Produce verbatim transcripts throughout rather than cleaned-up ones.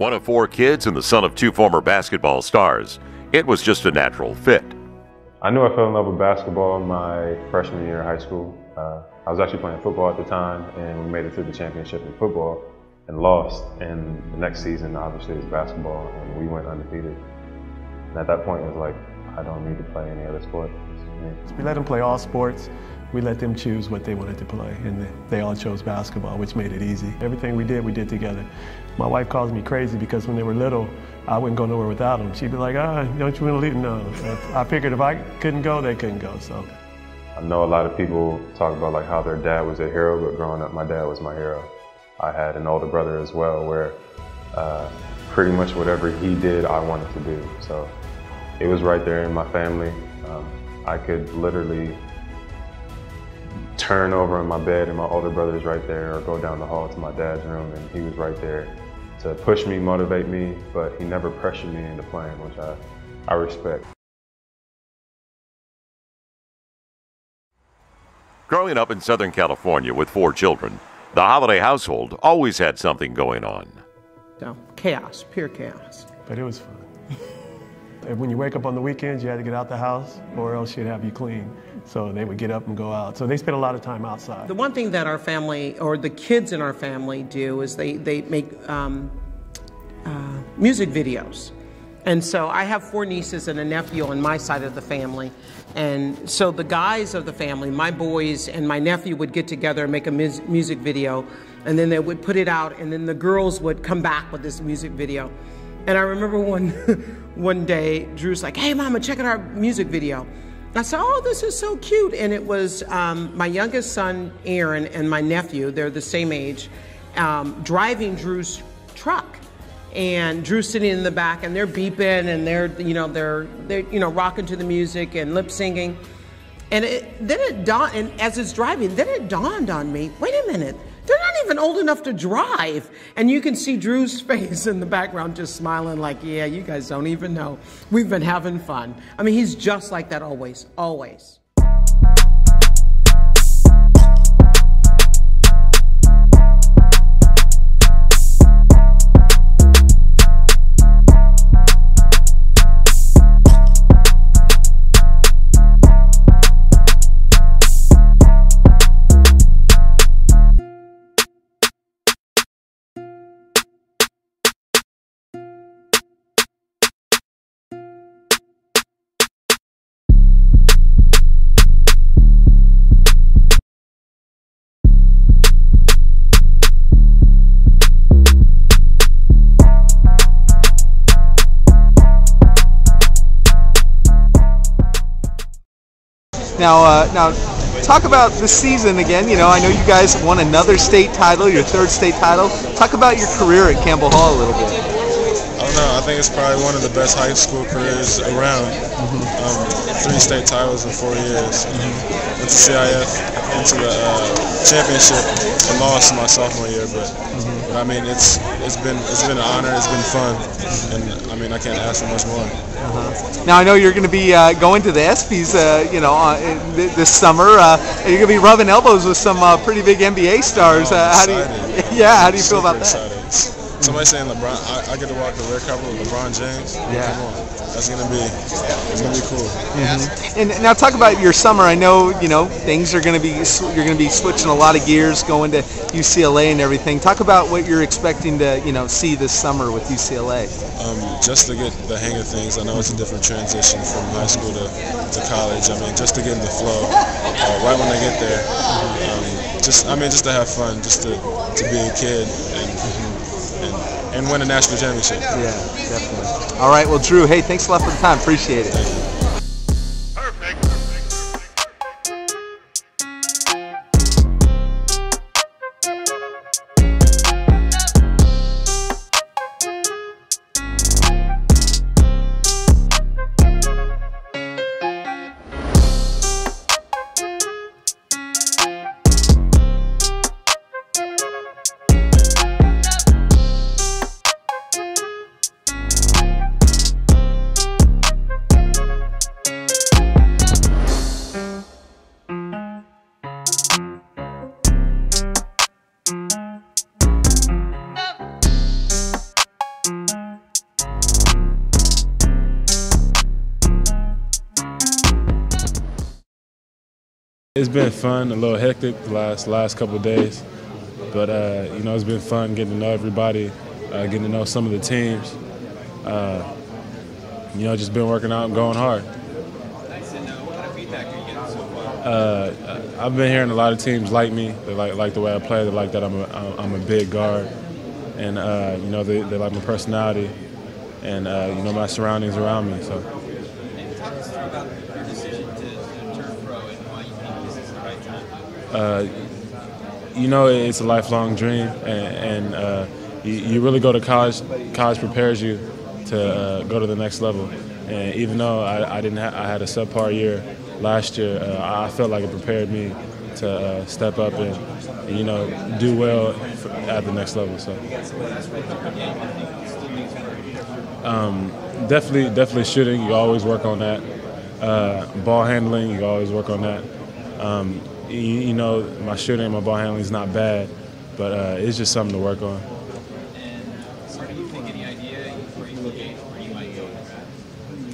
One of four kids and the son of two former basketball stars, it was just a natural fit. I knew I fell in love with basketball my freshman year of high school. Uh, I was actually playing football at the time, and we made it to the championship in football and lost. And the next season, obviously, was basketball, and we went undefeated. And at that point, it was like, I don't need to play any other sport. We let them play all sports. We let them choose what they wanted to play, and they all chose basketball, which made it easy. Everything we did, we did together. My wife calls me crazy because when they were little, I wouldn't go nowhere without them. She'd be like, ah, oh, don't you want to leave? No. I figured if I couldn't go, they couldn't go, so. I know a lot of people talk about like how their dad was their hero, but growing up, my dad was my hero. I had an older brother as well, where uh, pretty much whatever he did, I wanted to do. So it was right there in my family. Um, I could literally turn over in my bed and my older brother's right there, or go down the hall to my dad's room and he was right there to push me, motivate me, but he never pressured me into playing, which I, I respect. Growing up in Southern California with four children, the Holiday household always had something going on. So, chaos, pure chaos. But it was fun. When you wake up on the weekends, you had to get out the house or else you'd have you clean. So they would get up and go out. So they spent a lot of time outside. The one thing that our family, or the kids in our family do, is they, they make um, uh, music videos. And so I have four nieces and a nephew on my side of the family. And so the guys of the family, my boys and my nephew, would get together and make a mus music video. And then they would put it out, and then the girls would come back with this music video. And I remember one, one day, Jrue's like, hey, Mama, check out our music video. And I said, oh, this is so cute. And it was um, my youngest son, Aaron, and my nephew, they're the same age, um, driving Jrue's truck. And Jrue's sitting in the back, and they're beeping, and they're, you know, they're, they're you know, rocking to the music and lip singing. And it, then it dawned, and as it's driving, then it dawned on me, wait a minute. They're not even old enough to drive. And you can see Jrue's face in the background just smiling like, yeah, you guys don't even know. We've been having fun. I mean, he's just like that always, always. Now, uh, now, talk about the season again. You know, I know you guys won another state title, your third state title. Talk about your career at Campbell Hall a little bit. I don't know. I think it's probably one of the best high school careers around. Mm-hmm. um, three state titles in four years. Mm-hmm. Went to C I F, into the uh, championship, and lost my sophomore year. But, mm-hmm. but I mean, it's it's been it's been an honor. It's been fun, and I mean, I can't ask for much more. Uh-huh. Now I know you're going to be uh, going to the ESPYS, uh, you know, uh, th this summer. Uh, you're going to be rubbing elbows with some uh, pretty big N B A stars. Uh, how do you, yeah, how do you feel about that? Excited. Somebody saying LeBron, I, I get to walk the red carpet with LeBron James. Yeah, come on, that's going to be, it's going to be cool. Mm-hmm. And now talk about your summer. I know you know things are going to be, you're going to be switching a lot of gears, going to U C L A and everything. Talk about what you're expecting to, you know, see this summer with U C L A. Um, just to get the hang of things. I know it's a different transition from high school to, to college. I mean, just to get in the flow uh, right when I get there. Um, just, I mean, just to have fun, just to, to be a kid and, and, and win a national championship. Yeah, definitely. All right, well, Jrue, hey, thanks a lot for the time. Appreciate it. Thank you. It's been fun, a little hectic the last, last couple of days, but uh, you know, it's been fun getting to know everybody, uh, getting to know some of the teams. Uh, you know, just been working out and going hard. Nice. And uh, what kind of feedback are you getting so far? Uh, I've been hearing a lot of teams like me. They like, like the way I play. They like that I'm a, I'm a big guard, and uh, you know, they, they like my personality and uh, you know, my surroundings around me. So. And talk us through about your decision to, to turn pro and why you think this is the right time. Uh, you know, it's a lifelong dream, and, and uh, you, you really go to college. College prepares you to uh, go to the next level. And even though I, I didn't, ha I had a subpar year last year, uh, I felt like it prepared me to uh, step up and, you know, do well at the next level. So. Um, definitely, definitely shooting. You always work on that. Uh, ball handling. You always work on that. Um, you, you know, my shooting, and my ball handling is not bad, but uh, it's just something to work on.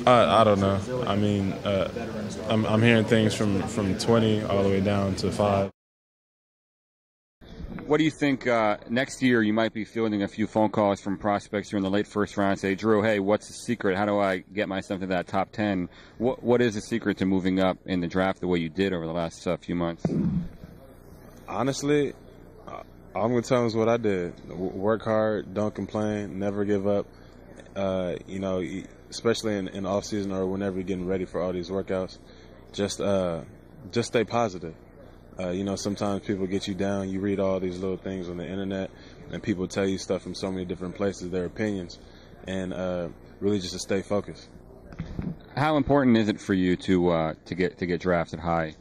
I, I don't know. I mean, uh, I'm, I'm hearing things from, from twenty all the way down to five. What do you think uh, next year you might be fielding a few phone calls from prospects who are in the late first round say, Jrue, hey, what's the secret? How do I get myself to that top ten? What, what is the secret to moving up in the draft the way you did over the last uh, few months? Honestly, all I'm going to tell them is what I did. Work hard, don't complain, never give up. Uh, you know, especially in, in off season or whenever you're getting ready for all these workouts, just uh, just stay positive. Uh, you know, sometimes people get you down. You read all these little things on the internet, and people tell you stuff from so many different places, their opinions, and uh, really just to stay focused. How important is it for you to uh, to get to get drafted high?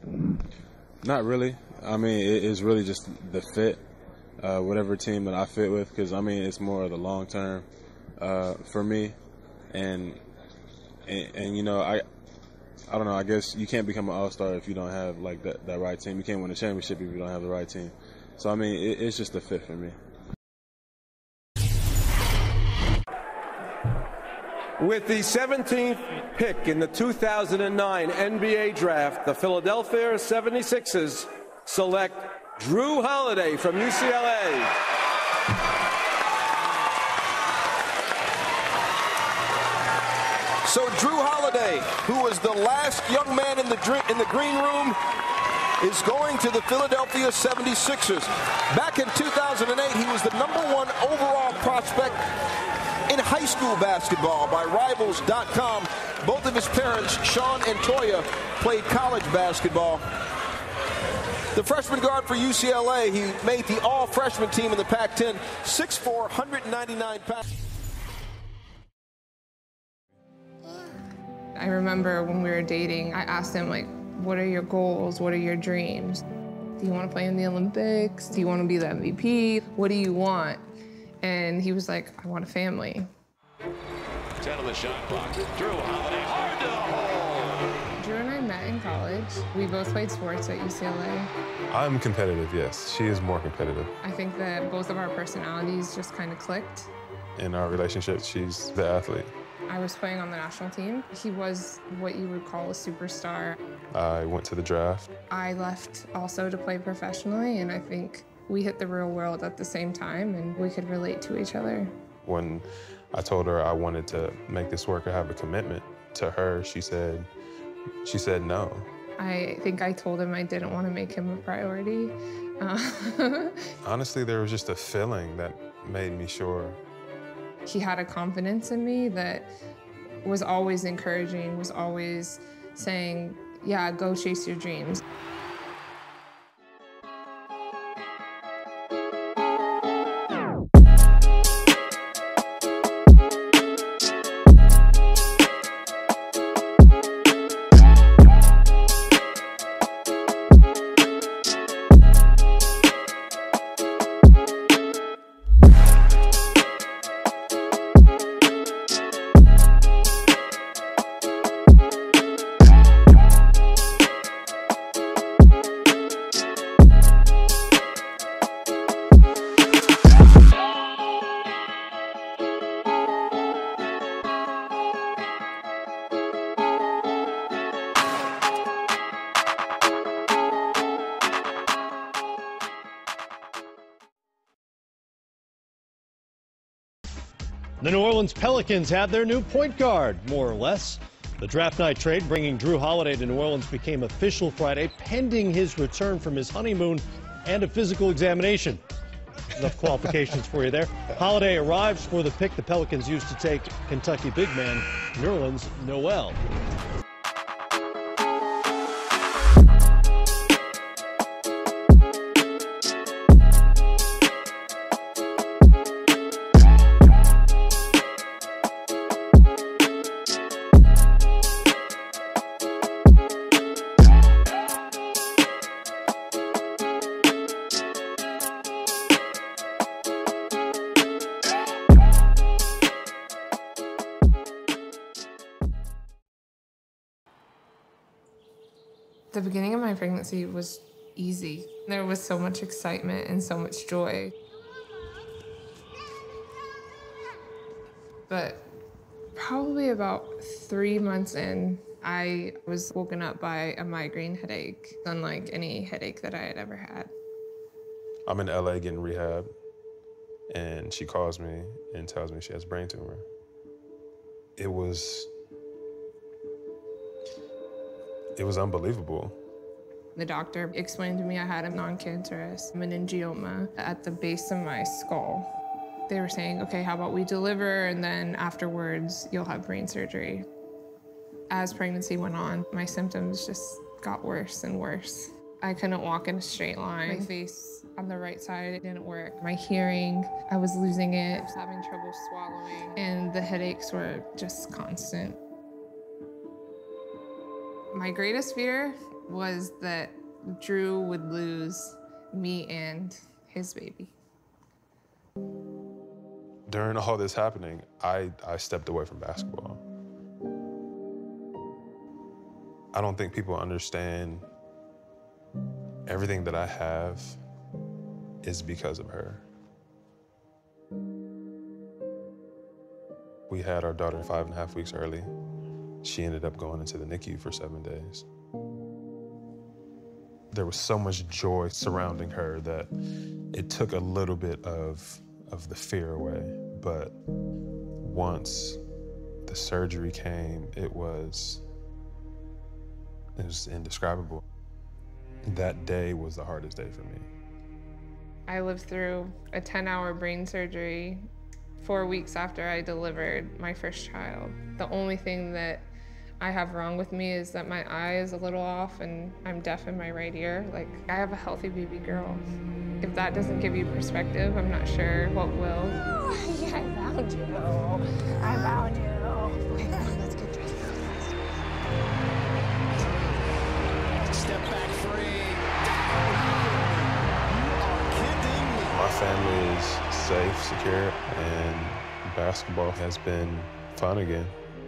Not really. I mean, it, it's really just the fit, uh, whatever team that I fit with, because I mean, it's more of the long term. Uh, for me, and, and and you know, I I don't know. I guess you can't become an all-star if you don't have like that, that right team. You can't win a championship if you don't have the right team. So I mean, it, it's just a fit for me. With the seventeenth pick in the two thousand nine N B A draft, the Philadelphia seventy-sixers select Jrue Holiday from U C L A. So Jrue Holiday, who was the last young man in the, in the green room, is going to the Philadelphia seventy-sixers. Back in two thousand eight, he was the number one overall prospect in high school basketball by Rivals dot com. Both of his parents, Sean and Toya, played college basketball. The freshman guard for U C L A, he made the all-freshman team in the Pac ten, six foot four, one hundred ninety-nine pounds. I remember when we were dating, I asked him, like, what are your goals? What are your dreams? Do you want to play in the Olympics? Do you want to be the M V P? What do you want? And he was like, I want a family. ten on the shot clock. Jrue Holiday, hard to hold. Jrue and I met in college. We both played sports at U C L A. I'm competitive, yes. She is more competitive. I think that both of our personalities just kind of clicked. In our relationship, she's the athlete. I was playing on the national team. He was what you would call a superstar. I went to the draft. I left also to play professionally, and I think we hit the real world at the same time, and we could relate to each other. When I told her I wanted to make this work or have a commitment to her, she said, she said no. I think I told him I didn't want to make him a priority. Uh, Honestly, there was just a feeling that made me sure. He had a confidence in me that was always encouraging, was always saying, yeah, go chase your dreams. The New Orleans Pelicans have their new point guard, more or less. The draft night trade bringing Jrue Holiday to New Orleans became official Friday, pending his return from his honeymoon and a physical examination. Enough qualifications for you there. Holiday arrives for the pick the Pelicans used to take Kentucky big man Nerlens Noel. The beginning of my pregnancy was easy. There was so much excitement and so much joy. But probably about three months in, I was woken up by a migraine headache, unlike any headache that I had ever had. I'm in L A getting rehab, and she calls me and tells me she has a brain tumor. It was It was unbelievable. The doctor explained to me I had a non-cancerous meningioma at the base of my skull. They were saying, okay, how about we deliver, and then afterwards you'll have brain surgery. As pregnancy went on, my symptoms just got worse and worse. I couldn't walk in a straight line. My face on the right side, it didn't work. My hearing, I was losing it. I was having trouble swallowing, and the headaches were just constant. My greatest fear was that Jrue would lose me and his baby. During all this happening, I, I stepped away from basketball. I don't think people understand everything that I have is because of her. We had our daughter five and a half weeks early. She ended up going into the N I C U for seven days. There was so much joy surrounding her that it took a little bit of, of the fear away. But once the surgery came, it was, it was indescribable. That day was the hardest day for me. I lived through a ten hour brain surgery four weeks after I delivered my first child. The only thing that I have wrong with me is that my eye is a little off and I'm deaf in my right ear. Like, I have a healthy baby girl. If that doesn't give you perspective, I'm not sure what will. Oh, yeah, I found you. I found you. Okay, come on, let's get dressed up. Step back three. My family is safe, secure, and basketball has been fun again.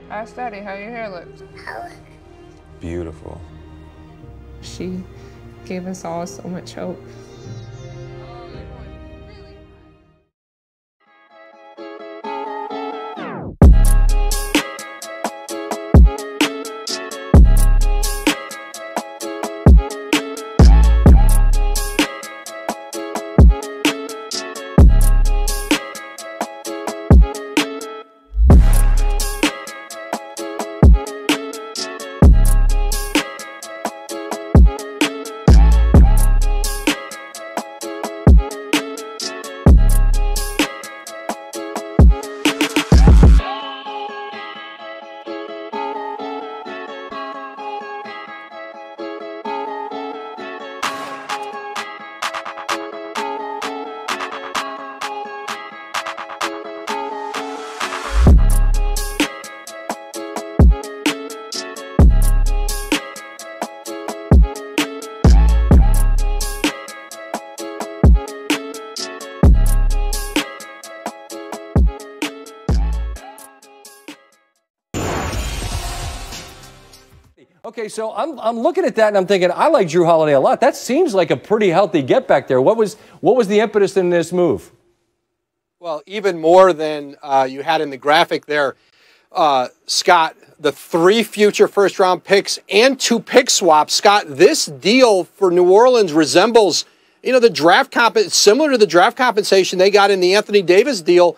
Ask Daddy how your hair looks. Beautiful. She gave us all so much hope. Okay, so I'm, I'm looking at that and I'm thinking, I like Jrue Holiday a lot. That seems like a pretty healthy get back there. What was, what was the impetus in this move? Well, even more than uh, you had in the graphic there, uh, Scott, the three future first round picks and two pick swaps. Scott, this deal for New Orleans resembles, you know, the draft comp, similar to the draft compensation they got in the Anthony Davis deal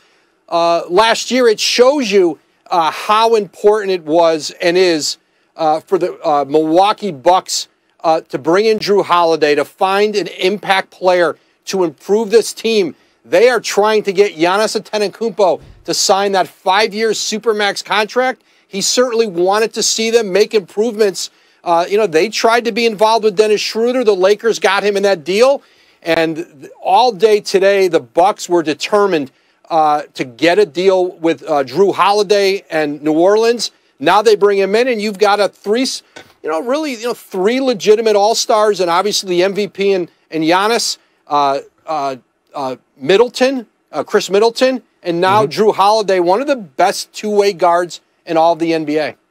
uh, last year, it shows you uh, how important it was and is uh, for the uh, Milwaukee Bucks uh, to bring in Jrue Holiday, to find an impact player to improve this team. They are trying to get Giannis Antetokounmpo to sign that five-year Supermax contract. He certainly wanted to see them make improvements. Uh, you know, they tried to be involved with Dennis Schroeder. The Lakers got him in that deal. And all day today, the Bucks were determined uh, to get a deal with uh, Jrue Holiday and New Orleans. Now they bring him in, and you've got a three, you know, really, you know, three legitimate all-stars, and obviously the M V P and, and Giannis, uh, uh, uh, Middleton, uh, Khris Middleton, and now mm-hmm. Jrue Holiday, one of the best two-way guards in all of the N B A.